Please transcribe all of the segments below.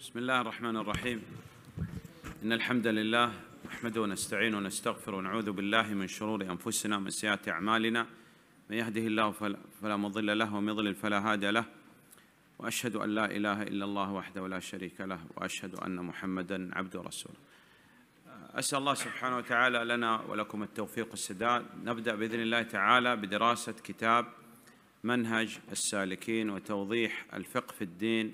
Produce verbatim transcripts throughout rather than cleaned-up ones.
بسم الله الرحمن الرحيم. إن الحمد لله نحمده ونستعينه ونستغفره ونعوذ بالله من شرور أنفسنا ومن سيئات أعمالنا، من يهده الله فلا مضل له ومن يضلل فلا هادي له، وأشهد أن لا إله إلا الله وحده لا شريك له، وأشهد أن محمدا عبده ورسوله. أسأل الله سبحانه وتعالى لنا ولكم التوفيق والسداد. نبدأ بإذن الله تعالى بدراسة كتاب منهج السالكين وتوضيح الفقه في الدين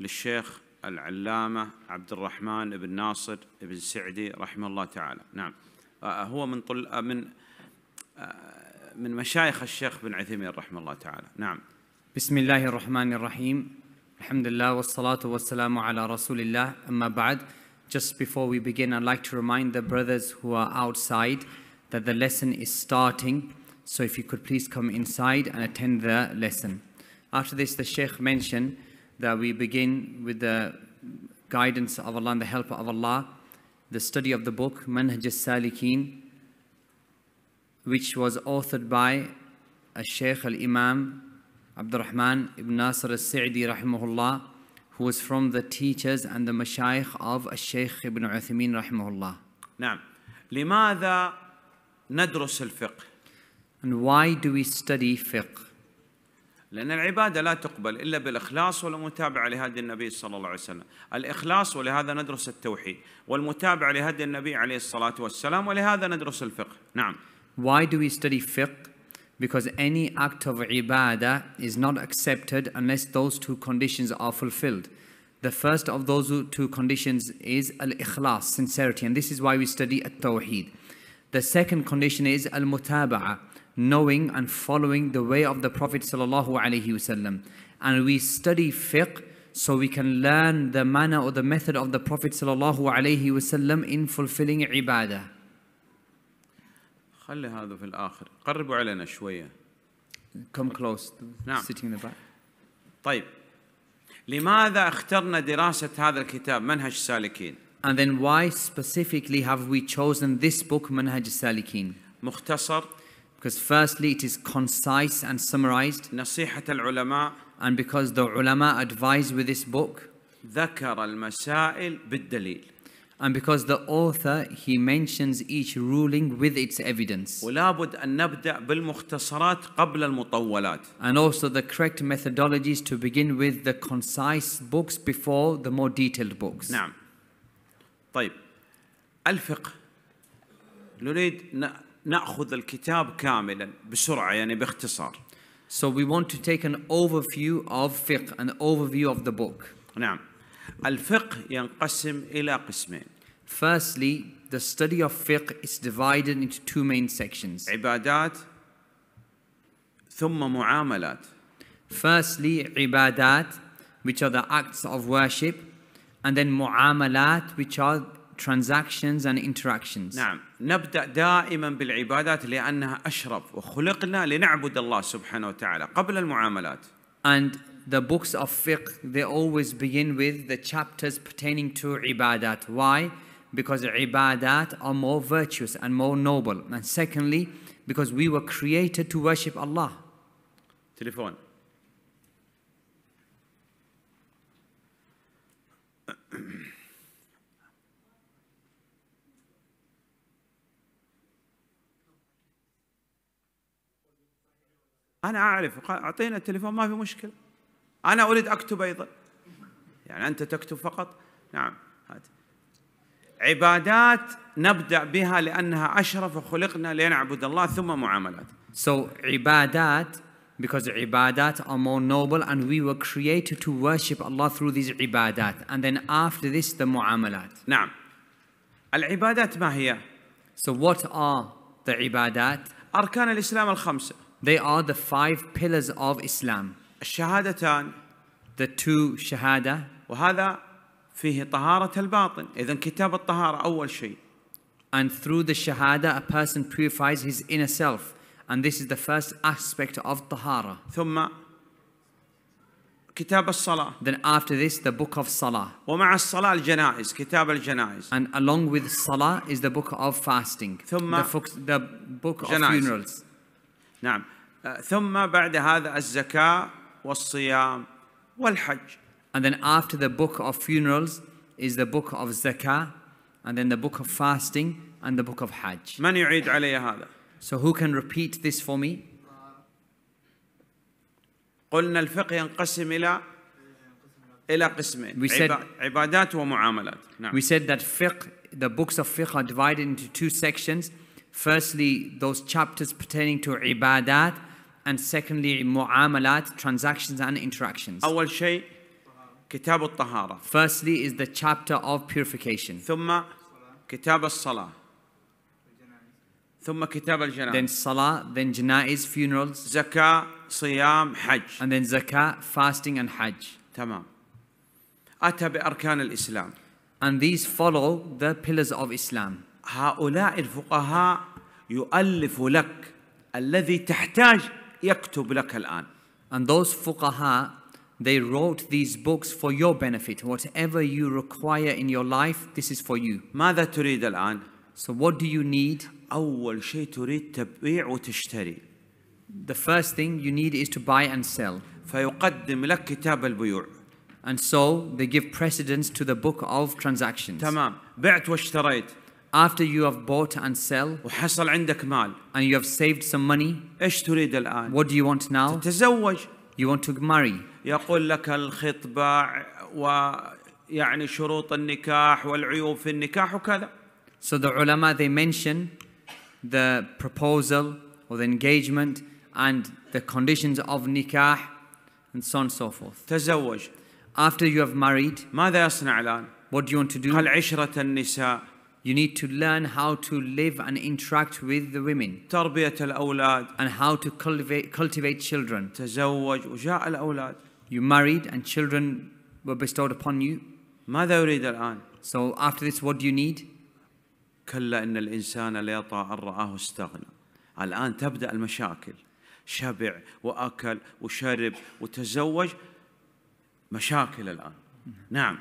للشيخ العلامة عبد الرحمن بن ناصر بن سعدي رحمه الله تعالى. نعم، هو من طل... من من مشايخ الشيخ بن عثيمين رحمه الله تعالى. نعم. بسم الله الرحمن الرحيم. الحمد لله والصلاة والسلام على رسول الله. أما بعد. Just before we begin, I'd like to remind the brothers who are outside that the lesson is starting. So if you could please come inside and attend the lesson. After this, the Sheikh mentioned that we begin with the guidance of Allah and the help of Allah, the study of the book Manhaj Al-Salikin, which was authored by Sheikh Al-Imam Abdurrahman Ibn Nasir al-Sa'di rahimahullah, who was from the teachers and the mashaykh of Sheikh Ibn Uthaymin rahimahullah. نعم. لماذا ندرس الفقه؟ And why do we study fiqh? لأن العبادة لا تقبل إلا بالإخلاص والمتابعة لهدي النبي صلى الله عليه وسلم. الإخلاص، ولهذا ندرس التوحيد، والمتابعة لهدي النبي عليه الصلاة والسلام، ولهذا ندرس الفقه. نعم. Why do we study fiqh? Because any act of ibadah is not accepted unless those two conditions are fulfilled. The first of those two conditions is al-ikhlas, sincerity, and this is why we study at-tawheed. The second condition is al-mutaba'ah, knowing and following the way of the Prophet ﷺ. And we study fiqh so we can learn the manner or the method of the Prophet ﷺ in fulfilling ibadah. خلي هذا في الآخر، قربوا علينا شوية. Come close. نعم. Sitting in the back. طيب، لماذا اخترنا دراسة هذا الكتاب منهج السالكين؟ And then why specifically have we chosen this book منهج السالكين؟ مختصر. Because firstly, it is concise and summarized. نصيحة العلماء. And because the ulama advise with this book. ذكر المسائل بالدليل. And because the author, he mentions each ruling with its evidence. ولا بد أن نبدأ بالمختصرات قبل المطولات. And also the correct methodologies to begin with the concise books before the more detailed books. نعم. طيب، الفقه نريد نأخذ الكتاب كاملا بسرعة، يعني باختصار. So we want to take an overview of fiqh, an overview of the book. نعم. الفقه ينقسم إلى قسمين. Firstly, the study of fiqh is divided into two main sections. عبادات ثم معاملات. Firstly, عبادات, which are the acts of worship, and then معاملات, which are transactions and interactions. نعم، نبدأ دائما بالعبادات لأنها أشرف، وخلقنا لنعبد الله سبحانه وتعالى قبل المعاملات. And the books of fiqh, they always begin with the chapters pertaining to ibadat. Why? Because ibadat are more virtuous and more noble. And secondly, because we were created to worship Allah. Telephone. أنا أعرف، أعطينا التليفون ما في مشكلة. أنا أريد أكتب أيضا، يعني أنت تكتب فقط. نعم. عبادات نبدأ بها لأنها أشرف وخلقنا لنعبد الله، ثم معاملات. So عبادات, because عبادات are more noble and we were created to worship Allah through these عبادات, and then after this the معاملات. نعم. العبادات ما هي؟ So what are the عبادات؟ أركان الإسلام الخمسة. They are the five pillars of Islam. الشهادتان. The two شهادة. وهذا فيه طهارة الباطن، إذن كتاب الطهارة أول شيء. And through the shahada, a person purifies his inner self, and this is the first aspect of طهارة. ثم كتاب الصلاة. Then after this, the book of Salah. ومع الصلاة الجنائز، كتاب الجنائز. And along with Salah is the book of fasting. ثم the book of funerals. نعم. ثم بعد هذا الزكاة والصيام والحج. And then after the book of funerals is the book of zakah, and then the book of fasting and the book of hajj. من يعيد علي هذا؟ So who can repeat this for me? قلنا الفقه ينقسم إلى إلى قسمين. We said عبادات ومعاملات. We said that fiqh, the books of fiqh are divided into two sections. Firstly, those chapters pertaining to ibadat, and secondly, mu'amalat, transactions and interactions. أول شيء كتاب الطهارة. Firstly is the chapter of purification. ثم كتاب الصلاة. ثم كتاب الجنائز. Then salah, then janaiz, funerals. زكاة, صيام, حج. And then zakah, fasting and hajj. تمام. أتى بأركان الإسلام. And these follow the pillars of Islam. هؤلاء الفقهاء يؤلف لك الذي تحتاج يكتب لك الآن. And those fuqaha, they wrote these books for your benefit. Whatever you require in your life, this is for you. ماذا تريد الآن؟ So what do you need? أول شيء تريد تبيع وتشتري. The first thing you need is to buy and sell. فيقدم لك كتاب البيوع. And so they give precedence to the book of transactions. تمام. بعت واشتريت. After you have bought and sell, وحصل عندك مال, and you have saved some money, إيش تريد الآن؟ What do you want now? تتزوج. You want to marry. يقول لك الخطبة ويعني شروط النكاح والعيوب في النكاح وكذا. So the ulama, they mention the proposal or the engagement and the conditions of nikah and so on and so forth. تزوج. After you have married, ماذا يصنع الآن؟ What do you want to do? العشرة النساء. You need to learn how to live and interact with the women. تربية الأولاد. And how to cultivate cultivate children. تزوج وجاء الأولاد. You married and children were bestowed upon you. ماذا يريد الآن؟ So after this, what do you need? كلا إن الإنسان ليطغى أن رآه استغنى. الآن تبدأ المشاكل. شبع وأكل وشرب وتزوج. مشاكل الآن. نعم.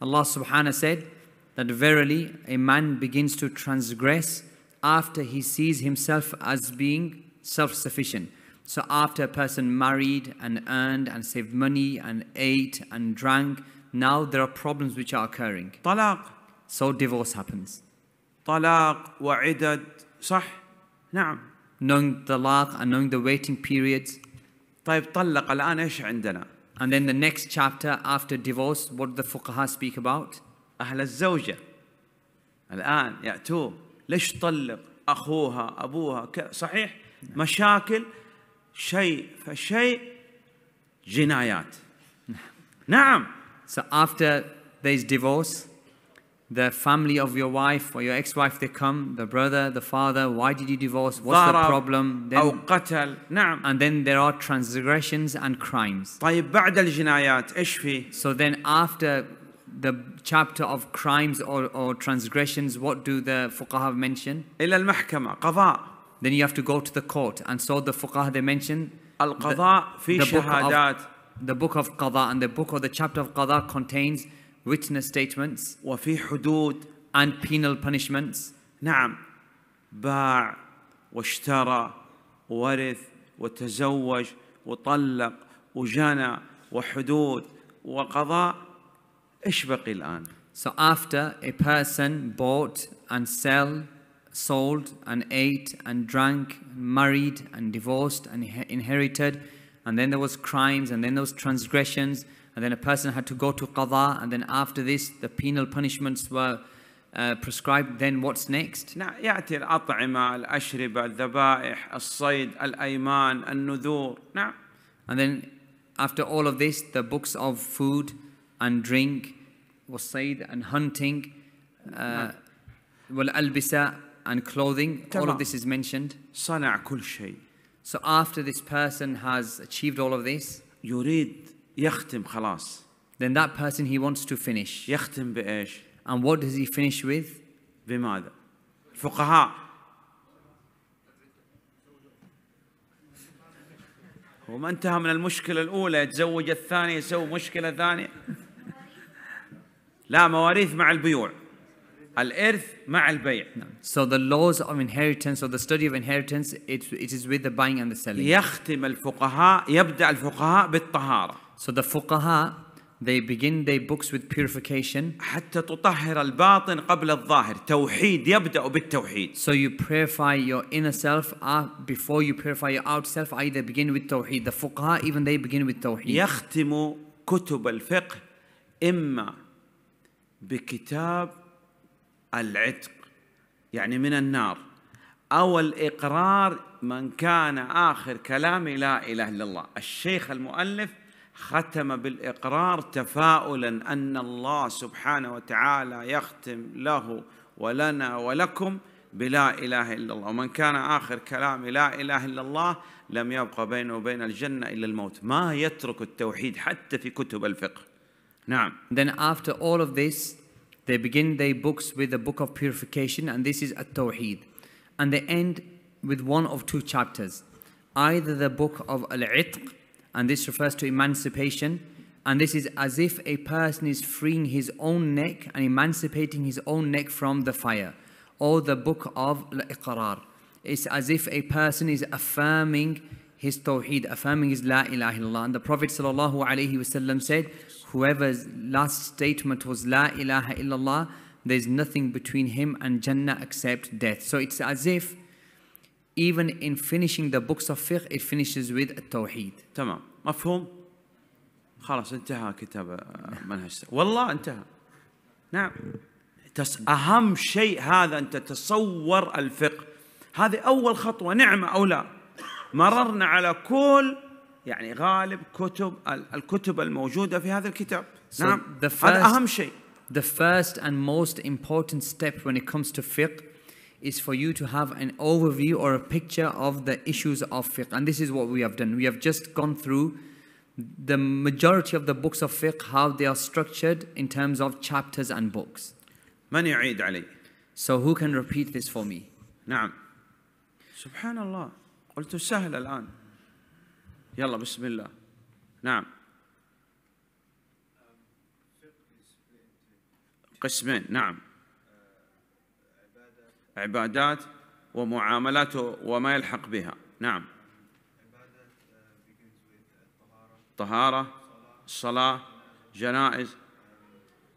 Allah Subhanahu said that verily a man begins to transgress after he sees himself as being self-sufficient. So after a person married and earned and saved money and ate and drank, now there are problems which are occurring. طلاق. So divorce happens. طلاق وعدد صح؟ نعم. Knowing طلاق and knowing the waiting periods. طيب طلق الآن إيش عندنا؟ And then the next chapter after divorce, what the fuqaha speak about? أهل الزوجة الآن يأتون ليش طلق أخوها أبوها صحيح مشاكل شيء فشيء جنايات نعم. So after there is divorce, the family of your wife or your ex-wife, they come, the brother, the father, why did you divorce, what's the problem? Then, أو قتل. نعم. And then there are transgressions and crimes. طيب بعد الجنايات إيش في؟ So then after the chapter of crimes or, or transgressions, what do the fuqaha mention? إلى المحكمة قضاء. Then you have to go to the court, and so the fuqaha, they mention القضاء في شهادات. The book of قضاء and the book or the chapter of قضاء contains witness statements وفي حدود and penal punishments. نعم. باع واشترى وورث وتزوج وطلق وجنى وحدود وقضاء. إيش بقي الآن؟ So after a person bought and sell, sold and ate and drank, married and divorced and inherited, and then there was crimes and then there was transgressions, and then a person had to go to qada, and then after this the penal punishments were uh, prescribed. Then what's next? يأتي الأطعمة الأشربة الذبائح الصيد الأيمان النذور. نعم. And then after all of this, the books of food and drink, والصيد and hunting, والألبسة and clothing. All of this is mentioned. صنع كل شيء. So after this person has achieved all of this, يريد يختم خلاص. Then that person, he wants to finish. يختم بإيش؟ And what does he finish with? بماذا؟ فقهاء. وما انتهى من المشكلة الأولى يتزوج الثاني يسوي مشكلة ثانية. لا مواريث مع البيوع. الإرث مع البيع. So the laws of inheritance or the study of inheritance, it it is with the buying and the selling. يختم الفقهاء يبدأ الفقهاء بالطهارة. So the fuqaha, They begin their books with purification. حتى تطهر الباطن قبل الظاهر. توحيد يبدأ بالتوحيد. So you purify your inner self before you purify your outer self. Either begin with توحيد. The fuqaha even they begin with توحيد. يختم كتب الفقه إما بكتاب العتق يعني من النار أو الإقرار من كان آخر كلامي لا إله إلا الله. الشيخ المؤلف ختم بالإقرار تفاؤلا أن الله سبحانه وتعالى يختم له ولنا ولكم بلا إله إلا الله، ومن كان آخر كلامي لا إله إلا الله لم يبقى بينه وبين الجنة إلا الموت. ما يترك التوحيد حتى في كتب الفقه. نعم. Then after all of this they begin their books with the book of purification and this is التوحيد, and they end with one of two chapters, either the book of al-itq, and this refers to emancipation, and this is as if a person is freeing his own neck and emancipating his own neck from the fire, or the book of al-iqrar. It's as if a person is affirming his tawheed, affirming his la ilaha illallah. And the Prophet sallallahu alaihi wasallam said, whoever's last statement was la ilaha illallah, there's nothing between him and Jannah except death. So it's as if even in finishing the books of fiqh, it finishes with التوحيد. تمام مفهوم؟ خلاص انتهى كتاب منهج. والله انتهى. نعم. أهم شيء هذا أن تتصور الفقه. هذه أول خطوة. نعمة أو لا؟ مررنا على كل يعني غالب كتب الكتب الموجودة في هذا الكتاب. نعم. هذا أهم شيء. The first and most important step when it comes to fiqh is for you to have an overview or a picture of the issues of fiqh. And this is what we have done. We have just gone through the majority of the books of fiqh, how they are structured in terms of chapters and books. من يعيد علي؟ So who can repeat this for me? نعم. سبحان الله. قلت سهل الآن. يلا بسم الله. نعم. قسمين. نعم. عبادات ومعاملات وما يلحق بها. نعم. طهارة، صلاة، جنائز،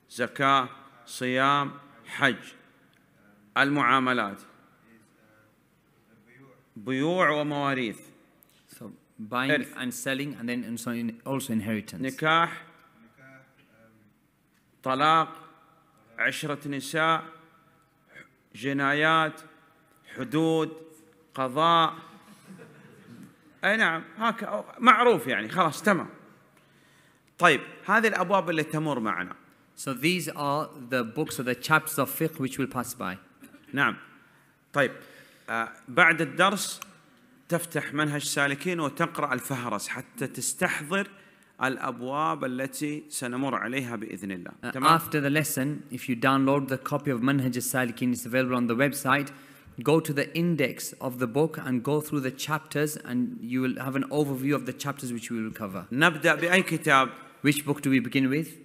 زكاة، صيام، حج. المعاملات بيوع ومواريث. So buying and selling and then also inheritance. نكاح، طلاق، عشرة نساء، جنايات، حدود، قضاء. أي نعم هكذا معروف يعني خلاص تمام. طيب هذه الأبواب اللي تمر معنا. So these are the books or the chapters of fiqh which will pass by. نعم. طيب آه بعد الدرس تفتح منهج سالكين وتقرأ الفهرس حتى تستحضر الأبواب التي سنمر عليها بإذن الله. تمام. After the lesson, if you download the copy of Manhaj Al-Salikin, it's available on the website. Go to the index of the book and go through the chapters, and you will have an overview of the chapters which we will cover. نبدأ بأي كتاب? Which book do we begin with?